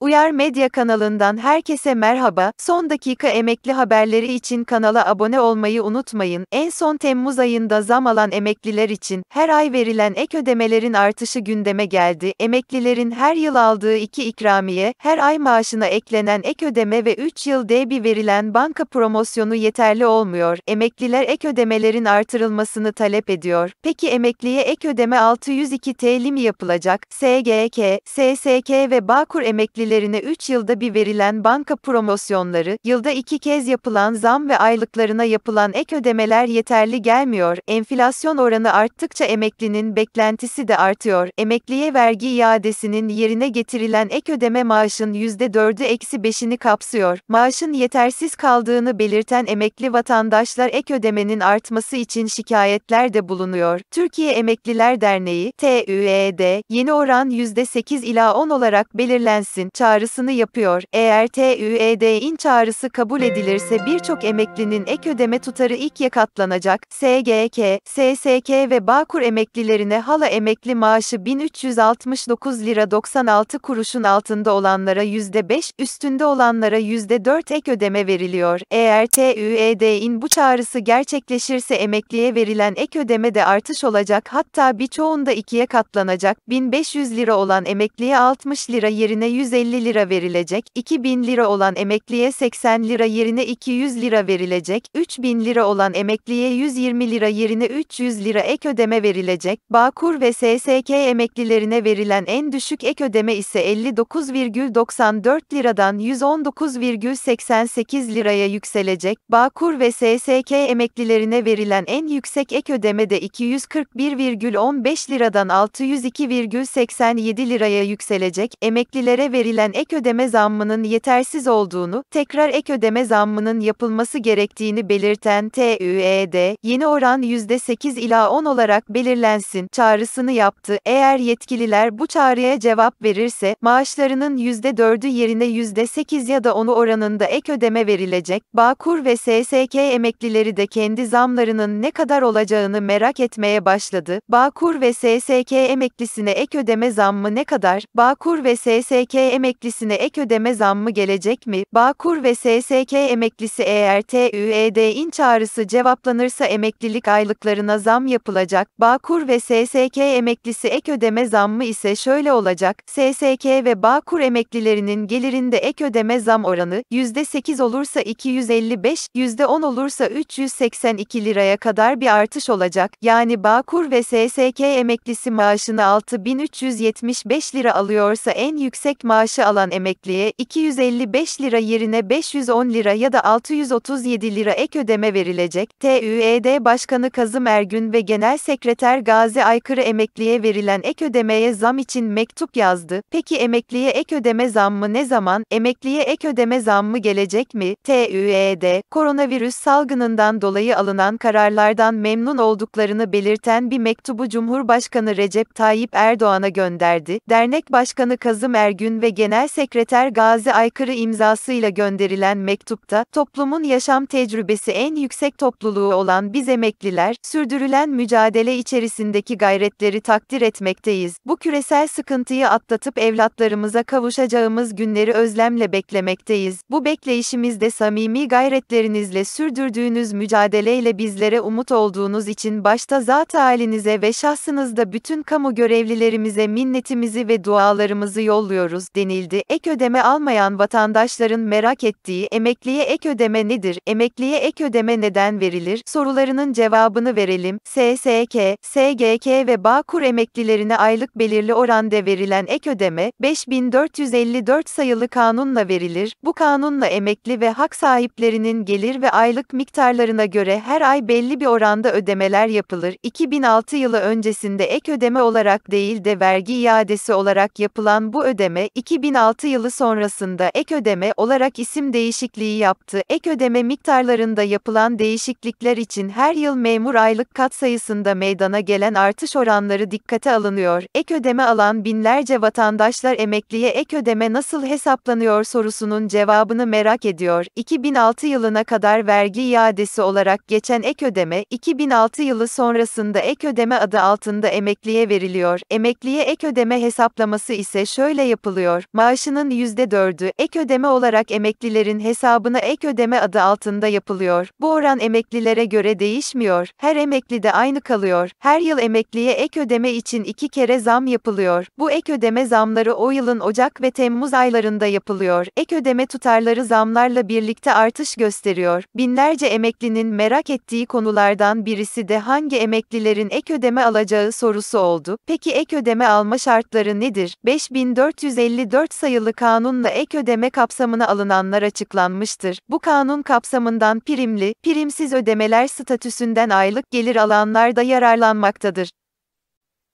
Uyar Medya kanalından herkese merhaba, son dakika emekli haberleri için kanala abone olmayı unutmayın. En son Temmuz ayında zam alan emekliler için, her ay verilen ek ödemelerin artışı gündeme geldi. Emeklilerin her yıl aldığı iki ikramiye, her ay maaşına eklenen ek ödeme ve 3 yılda bir verilen banka promosyonu yeterli olmuyor. Emekliler ek ödemelerin artırılmasını talep ediyor. Peki emekliye ek ödeme 602 TL mi yapılacak? SGK, SSK ve Bağkur emeklileri 3 yılda bir verilen banka promosyonları, yılda 2 kez yapılan zam ve aylıklarına yapılan ek ödemeler yeterli gelmiyor. Enflasyon oranı arttıkça emeklinin beklentisi de artıyor. Emekliye vergi iadesinin yerine getirilen ek ödeme maaşın %4'ü -5'ini kapsıyor. Maaşın yetersiz kaldığını belirten emekli vatandaşlar ek ödemenin artması için şikayetler de bulunuyor. Türkiye Emekliler Derneği, TÜED, yeni oran %8 ila 10 olarak belirlensin çağrısını yapıyor. Eğer TÜED'in çağrısı kabul edilirse birçok emeklinin ek ödeme tutarı ikiye katlanacak. SGK, SSK ve Bağkur emeklilerine hala emekli maaşı 1369 lira 96 kuruşun altında olanlara %5, üstünde olanlara %4 ek ödeme veriliyor. Eğer TÜED'in bu çağrısı gerçekleşirse emekliye verilen ek ödeme de artış olacak, hatta birçoğunda ikiye katlanacak. 1500 lira olan emekliye 60 lira yerine 150 lira verilecek, 2000 lira olan emekliye 80 lira yerine 200 lira verilecek, 3000 lira olan emekliye 120 lira yerine 300 lira ek ödeme verilecek. Bağkur ve SSK emeklilerine verilen en düşük ek ödeme ise 59,94 liradan 119,88 liraya yükselecek. Bağkur ve SSK emeklilerine verilen en yüksek ek ödeme de 241,15 liradan 602,87 liraya yükselecek. Emeklilere verilen ek ödeme zammının yetersiz olduğunu, tekrar ek ödeme zammının yapılması gerektiğini belirten TÜED, yeni oran %8 ila 10 olarak belirlensin çağrısını yaptı. Eğer yetkililer bu çağrıya cevap verirse, maaşlarının %4'ü yerine %8 ya da 10'u oranında ek ödeme verilecek. Bağkur ve SSK emeklileri de kendi zamlarının ne kadar olacağını merak etmeye başladı. Bağkur ve SSK emeklisine ek ödeme zammı ne kadar? Bağkur ve SSK emeklisine ek ödeme zammı gelecek mi? Bağkur ve SSK emeklisi eğer TÜED'in çağrısı cevaplanırsa emeklilik aylıklarına zam yapılacak. Bağkur ve SSK emeklisi ek ödeme zammı ise şöyle olacak. SSK ve Bağkur emeklilerinin gelirinde ek ödeme zam oranı %8 olursa 255, %10 olursa 382 liraya kadar bir artış olacak. Yani Bağkur ve SSK emeklisi maaşını 6375 lira alıyorsa en yüksek maaşı alan emekliye 255 lira yerine 510 lira ya da 637 lira ek ödeme verilecek. TÜED Başkanı Kazım Ergün ve Genel Sekreter Gazi Aykırı emekliye verilen ek ödemeye zam için mektup yazdı. Peki emekliye ek ödeme zammı ne zaman? Emekliye ek ödeme zammı gelecek mi? TÜED, koronavirüs salgınından dolayı alınan kararlardan memnun olduklarını belirten bir mektubu Cumhurbaşkanı Recep Tayyip Erdoğan'a gönderdi. Dernek Başkanı Kazım Ergün ve Genel Sekreter Gazi Aykırı imzasıyla gönderilen mektupta, toplumun yaşam tecrübesi en yüksek topluluğu olan biz emekliler, sürdürülen mücadele içerisindeki gayretleri takdir etmekteyiz. Bu küresel sıkıntıyı atlatıp evlatlarımıza kavuşacağımız günleri özlemle beklemekteyiz. Bu bekleyişimizde samimi gayretlerinizle sürdürdüğünüz mücadeleyle bizlere umut olduğunuz için başta zat-ı halinize ve şahsınızda bütün kamu görevlilerimize minnetimizi ve dualarımızı yolluyoruz denildi. Ek ödeme almayan vatandaşların merak ettiği emekliye ek ödeme nedir? Emekliye ek ödeme neden verilir? Sorularının cevabını verelim. SSK, SGK ve Bağkur emeklilerine aylık belirli oranda verilen ek ödeme 5454 sayılı kanunla verilir. Bu kanunla emekli ve hak sahiplerinin gelir ve aylık miktarlarına göre her ay belli bir oranda ödemeler yapılır. 2006 yılı öncesinde ek ödeme olarak değil de vergi iadesi olarak yapılan bu ödeme, 2006 yılı sonrasında ek ödeme olarak isim değişikliği yaptı. Ek ödeme miktarlarında yapılan değişiklikler için her yıl memur aylık katsayısında meydana gelen artış oranları dikkate alınıyor. Ek ödeme alan binlerce vatandaşlar emekliye ek ödeme nasıl hesaplanıyor sorusunun cevabını merak ediyor. 2006 yılına kadar vergi iadesi olarak geçen ek ödeme, 2006 yılı sonrasında ek ödeme adı altında emekliye veriliyor. Emekliye ek ödeme hesaplaması ise şöyle yapılıyor. Maaşının %4'ü ek ödeme olarak emeklilerin hesabına ek ödeme adı altında yapılıyor. Bu oran emeklilere göre değişmiyor. Her emekli de aynı kalıyor. Her yıl emekliye ek ödeme için 2 kere zam yapılıyor. Bu ek ödeme zamları o yılın Ocak ve Temmuz aylarında yapılıyor. Ek ödeme tutarları zamlarla birlikte artış gösteriyor. Binlerce emeklinin merak ettiği konulardan birisi de hangi emeklilerin ek ödeme alacağı sorusu oldu. Peki ek ödeme alma şartları nedir? 5454 sayılı kanunla ek ödeme kapsamına alınanlar açıklanmıştır. Bu kanun kapsamından primli, primsiz ödemeler statüsünden aylık gelir alanlar da yararlanmaktadır.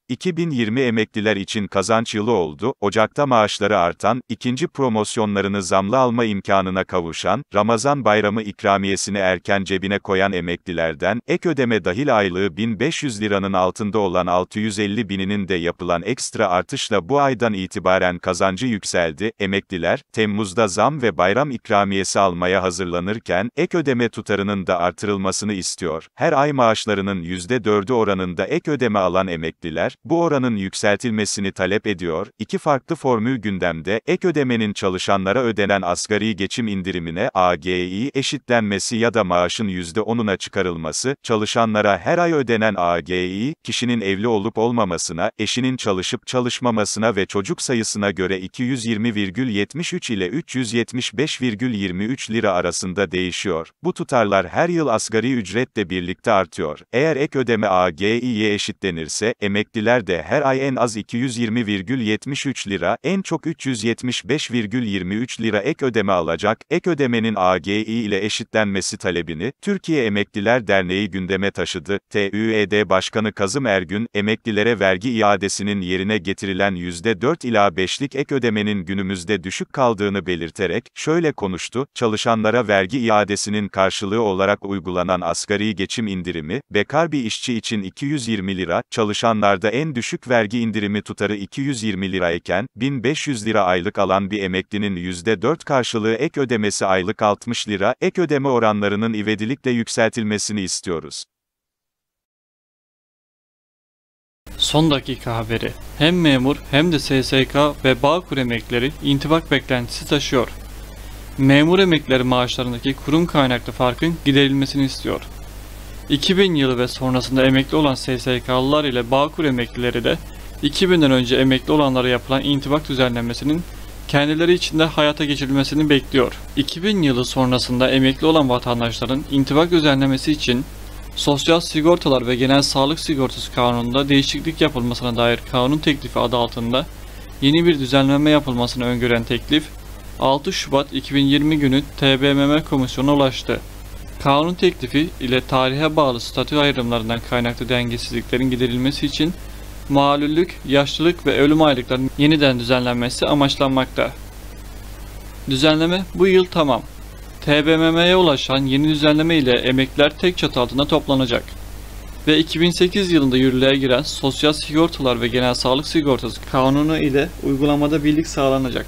2020 emekliler için kazanç yılı oldu, Ocak'ta maaşları artan, ikinci promosyonlarını zamlı alma imkanına kavuşan, Ramazan bayramı ikramiyesini erken cebine koyan emeklilerden, ek ödeme dahil aylığı 1500 liranın altında olan 650 bininin de yapılan ekstra artışla bu aydan itibaren kazancı yükseldi. Emekliler, Temmuz'da zam ve bayram ikramiyesi almaya hazırlanırken, ek ödeme tutarının da artırılmasını istiyor. Her ay maaşlarının %4'ü oranında ek ödeme alan emekliler, bu oranın yükseltilmesini talep ediyor. İki farklı formül gündemde, ek ödemenin çalışanlara ödenen asgari geçim indirimine (AGİ) eşitlenmesi ya da maaşın %10'una çıkarılması, çalışanlara her ay ödenen AGİ, kişinin evli olup olmamasına, eşinin çalışıp çalışmamasına ve çocuk sayısına göre 220,73 ile 375,23 lira arasında değişiyor. Bu tutarlar her yıl asgari ücretle birlikte artıyor. Eğer ek ödeme AGİ'ye eşitlenirse, emekliler de her ay en az 220,73 lira, en çok 375,23 lira ek ödeme alacak. Ek ödemenin AGİ ile eşitlenmesi talebini Türkiye Emekliler Derneği gündeme taşıdı. TÜED Başkanı Kazım Ergün, emeklilere vergi iadesinin yerine getirilen %4 ila 5'lik ek ödemenin günümüzde düşük kaldığını belirterek şöyle konuştu: "Çalışanlara vergi iadesinin karşılığı olarak uygulanan asgari geçim indirimi, bekar bir işçi için 220 lira, çalışanlar en düşük vergi indirimi tutarı 220 lirayken, 1500 lira aylık alan bir emeklinin %4 karşılığı ek ödemesi aylık 60 lira, ek ödeme oranlarının ivedilikle yükseltilmesini istiyoruz." Son dakika haberi. Hem memur hem de SSK ve Bağkur emeklileri intibak beklentisi taşıyor. Memur emeklileri maaşlarındaki kurum kaynaklı farkın giderilmesini istiyor. 2000 yılı ve sonrasında emekli olan SSK'lılar ile Bağkur emeklileri de 2000'den önce emekli olanlara yapılan intibak düzenlenmesinin kendileri için de hayata geçirilmesini bekliyor. 2000 yılı sonrasında emekli olan vatandaşların intibak düzenlemesi için Sosyal Sigortalar ve Genel Sağlık Sigortası Kanunu'nda değişiklik yapılmasına dair kanun teklifi adı altında yeni bir düzenleme yapılmasını öngören teklif 6 Şubat 2020 günü TBMM komisyonuna ulaştı. Kanun teklifi ile tarihe bağlı statü ayrımlarından kaynaklı dengesizliklerin giderilmesi için malüllük, yaşlılık ve ölüm aylıklarının yeniden düzenlenmesi amaçlanmakta. Düzenleme bu yıl tamam. TBMM'ye ulaşan yeni düzenleme ile emekliler tek çatı altında toplanacak ve 2008 yılında yürürlüğe giren Sosyal Sigortalar ve Genel Sağlık Sigortası Kanunu ile uygulamada birlik sağlanacak.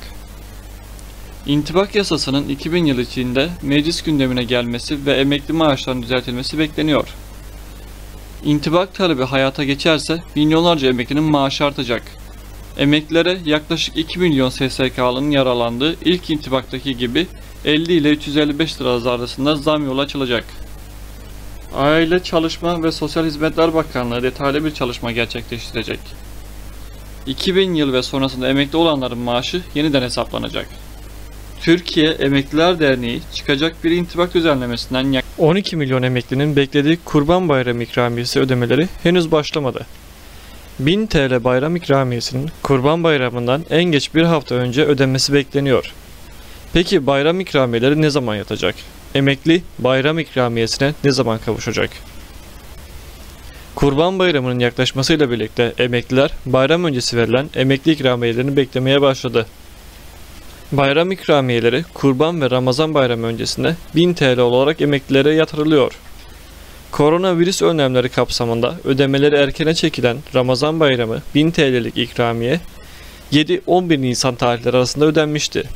İntibak yasasının 2000 yılı içinde meclis gündemine gelmesi ve emekli maaşlarının düzeltilmesi bekleniyor. İntibak talebi hayata geçerse milyonlarca emeklinin maaşı artacak. Emeklilere yaklaşık 2 milyon SSK'lının yaralandığı ilk intibaktaki gibi 50 ile 355 lira arasında zam yolu açılacak. Aile, Çalışma ve Sosyal Hizmetler Bakanlığı detaylı bir çalışma gerçekleştirecek. 2000 yılı ve sonrasında emekli olanların maaşı yeniden hesaplanacak. Türkiye Emekliler Derneği çıkacak bir intibak düzenlemesinden 12 milyon emeklinin beklediği Kurban Bayramı ikramiyesi ödemeleri henüz başlamadı. 1000 TL bayram ikramiyesinin Kurban Bayramı'ndan en geç bir hafta önce ödenmesi bekleniyor. Peki bayram ikramiyeleri ne zaman yatacak? Emekli bayram ikramiyesine ne zaman kavuşacak? Kurban Bayramı'nın yaklaşmasıyla birlikte emekliler bayram öncesi verilen emekli ikramiyelerini beklemeye başladı. Bayram ikramiyeleri Kurban ve Ramazan bayramı öncesinde 1000 TL olarak emeklilere yatırılıyor. Koronavirüs önlemleri kapsamında ödemeleri erkene çekilen Ramazan bayramı 1000 TL'lik ikramiye 7-11 Nisan tarihleri arasında ödenmişti.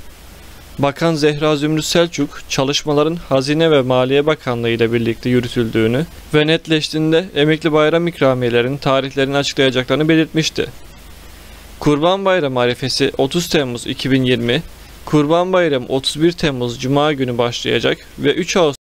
Bakan Zehra Zümrüt Selçuk, çalışmaların Hazine ve Maliye Bakanlığı ile birlikte yürütüldüğünü ve netleştiğinde emekli bayram ikramiyelerinin tarihlerini açıklayacaklarını belirtmişti. Kurban Bayramı arifesi 30 Temmuz 2020, Kurban Bayramı 31 Temmuz Cuma günü başlayacak ve 3 Ağustos